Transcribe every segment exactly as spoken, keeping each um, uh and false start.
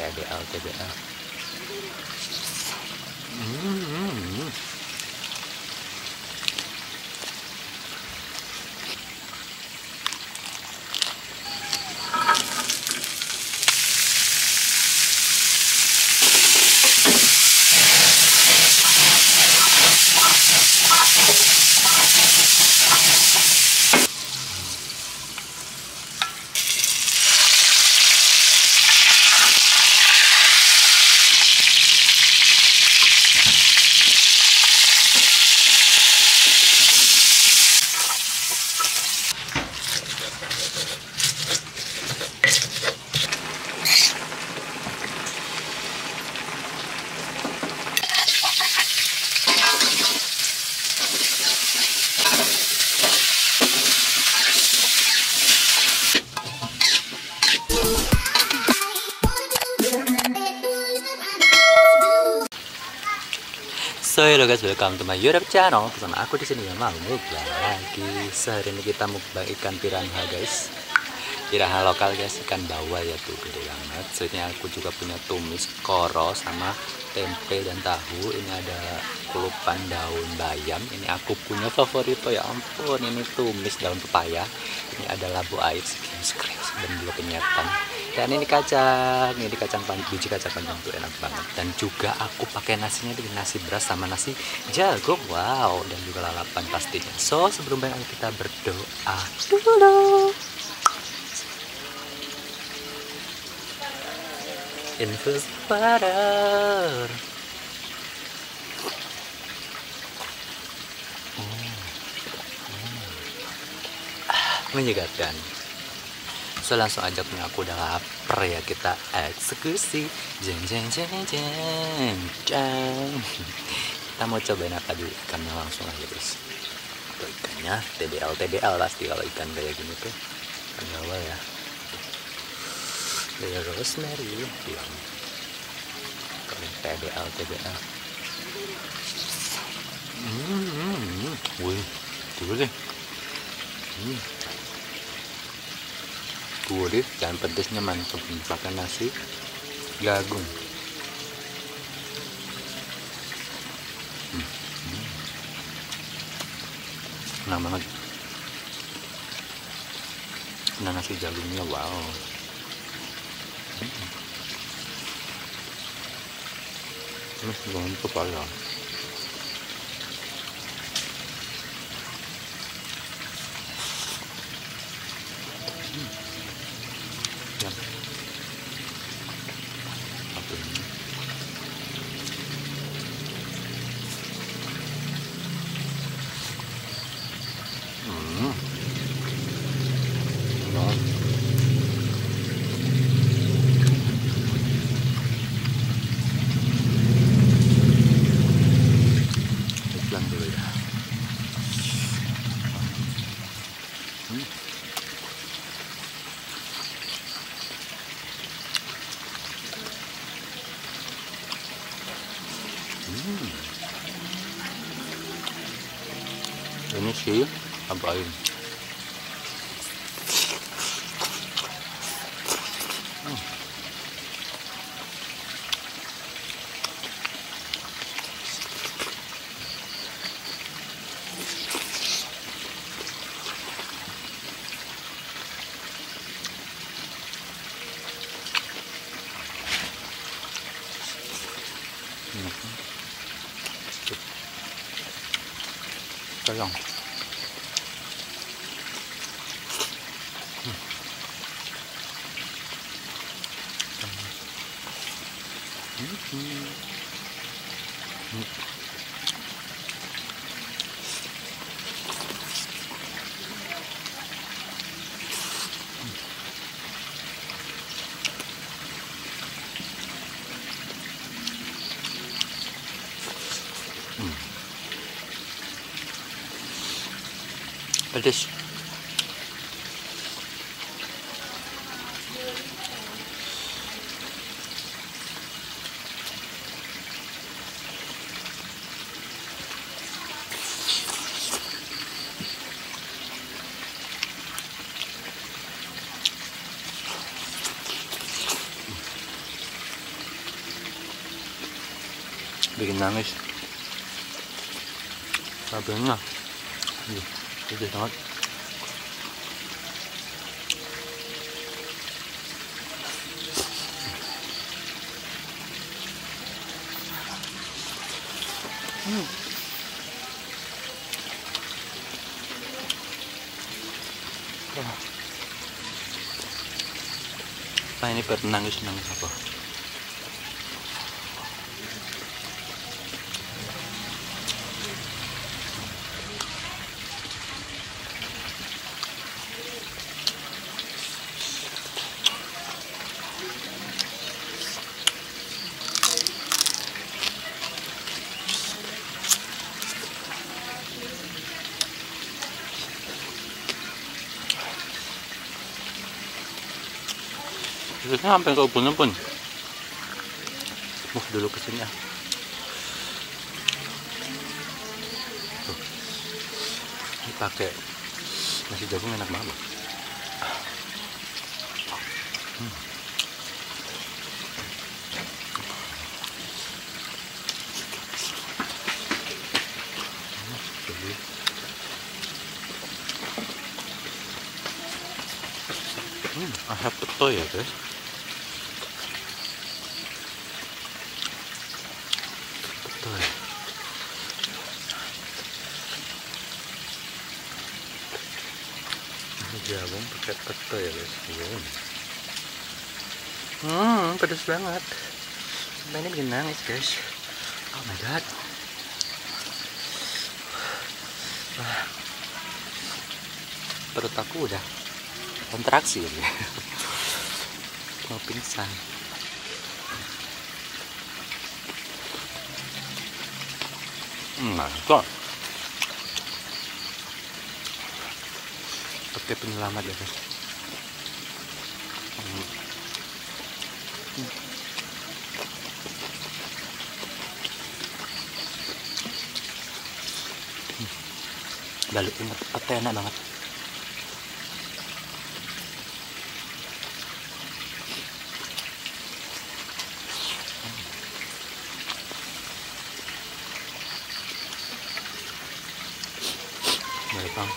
T B L, T B L. Mm-hmm. So hello guys, welcome to my YouTube channel. Bersama aku di sini ya, mau mukbang lagi. Sehari ini kita mukbang ikan piranha guys. Piranha lokal guys, ikan bawal ya, tuh gede banget. So ini aku juga punya tumis koro sama tempe dan tahu. Ini ada kulupan daun bayam. Ini aku punya favorito ya ampun. Ini tumis daun pepaya. Ini ada labu air, skris dan dua penyetan. Dan ini kacang, ini kacang panjang, biji kacang panjang tuh enak banget. Dan juga aku pakai nasinya dengan nasi beras sama nasi jagung, wow. Dan juga lalapan pastinya. So sebelum banyak kita berdoa dulu. Infus water. Hmm. Hmm. Menyegarkan. So, langsung aja punya aku udah lapar ya, kita eksekusi. Jeng jeng jeng jeng jeng. Kita mau cobain apa dulu, ikannya langsung aja guys. Atau ikannya T B L, T B L pasti kalau ikan kayak gini tuh awal ya. Dari rosemary bilang kalau T B L, T B L. Hmm, wih, coba deh. Hmm. Gurih dan pedasnya mantap, pakai nasi jagung. hmm. hmm. Enak banget. Nah, nasi jagungnya wow. hmm. Ini belum kepala ya. Ini sih apa ini? Hmm. Sayang. Hmm. Hmm. Hmm. Pedas. bikin nangis. Cabenya gede banget. Hmm. Nah, ini bernangis-nangis apa? Terusnya sampai ke ubunnya pun. Move dulu ke sini ya. Tuh. Ini pakai nasi jagung enak banget. Hmm. Hmm, asap betul ya guys. Jagung pakai peto ya guys. Hmm, pedas banget. Sampai ini bikin nangis guys. Oh my god. Wah. Perut aku udah kontraksi ya. Mau pingsan. Nah, tuh. Oke, penyelamat ya guys. Hmm. Hmm. Hmm. Balik inget, pete enak banget. Baik bang.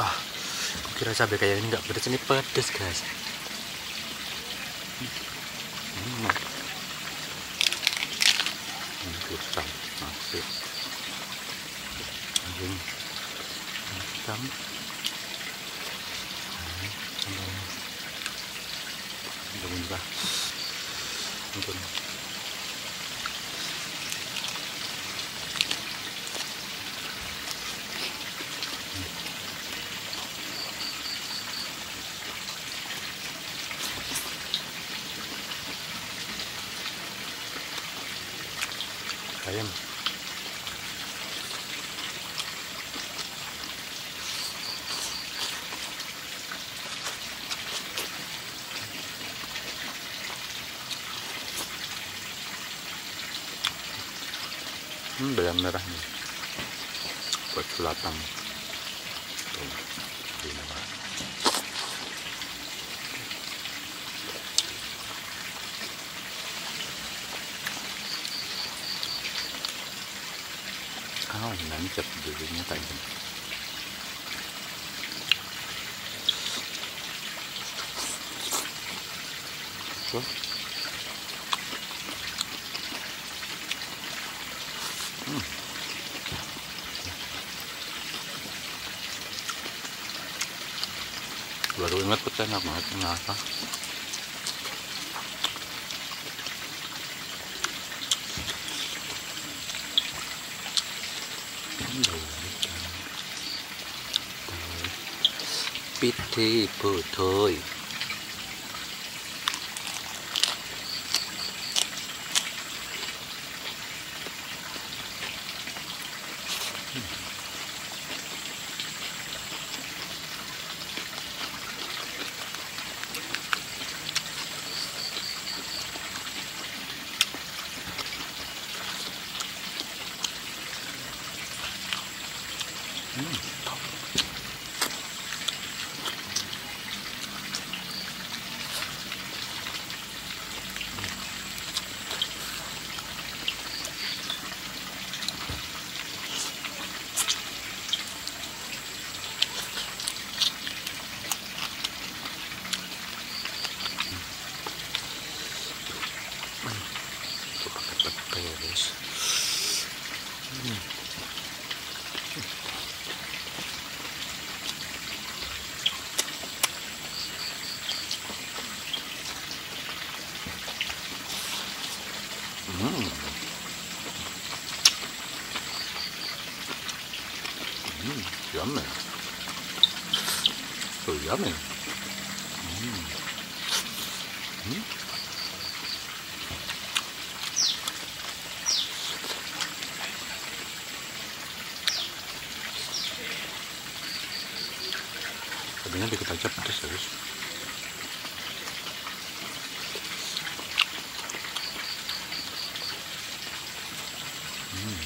Ah, kira cabai kayak ini nggak pedas, ini pedas guys. Hmm. Ini pisang, nasi, anjing, pisang, anjing, anjing, ayam. Hmm, bayam merah nih buat selatan. Tuh, ini apa? Oh, nancap dulunya tajam. Tuh. Hmm. Baru ingat pete enak banget, kenapa? Piti putoy. yummy. So yummy. Mm. Mm. Cabenya dikit aja pedas, guys. Hmm.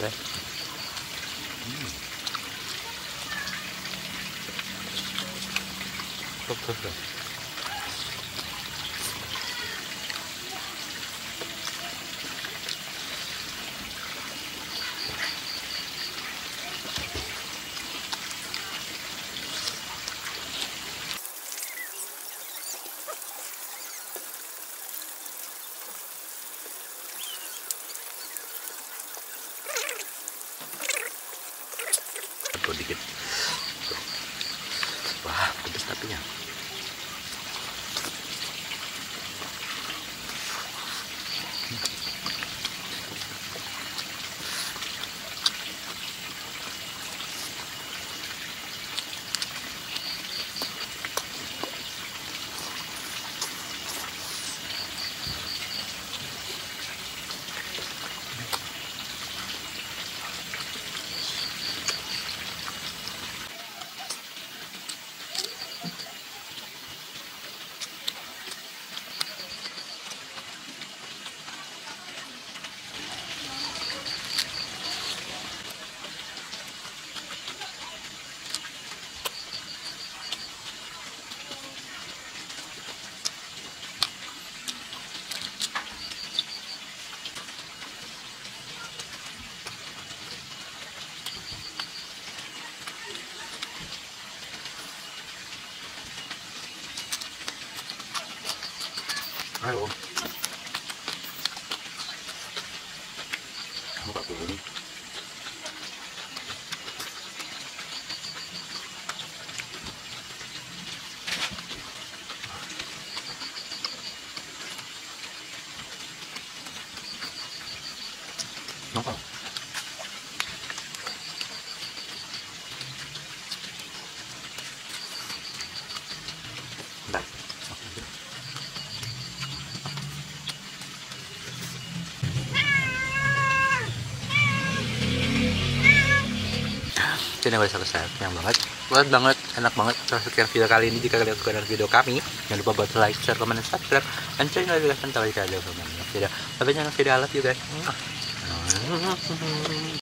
Oke. Hmm. Top, top, top. Dikit. Wah, pedas tapinya. Ayo. Kamu tak boleh. Nampak? Dah. Jadi udah selesai, kenyang banget, luas banget, enak banget. Terus sekian video kali ini. Jika kalian suka dengan video kami, jangan lupa buat like, share, komen, dan subscribe, dan share notifikasi tahu jika ada video. Sampai jumpa di video. I love you guys.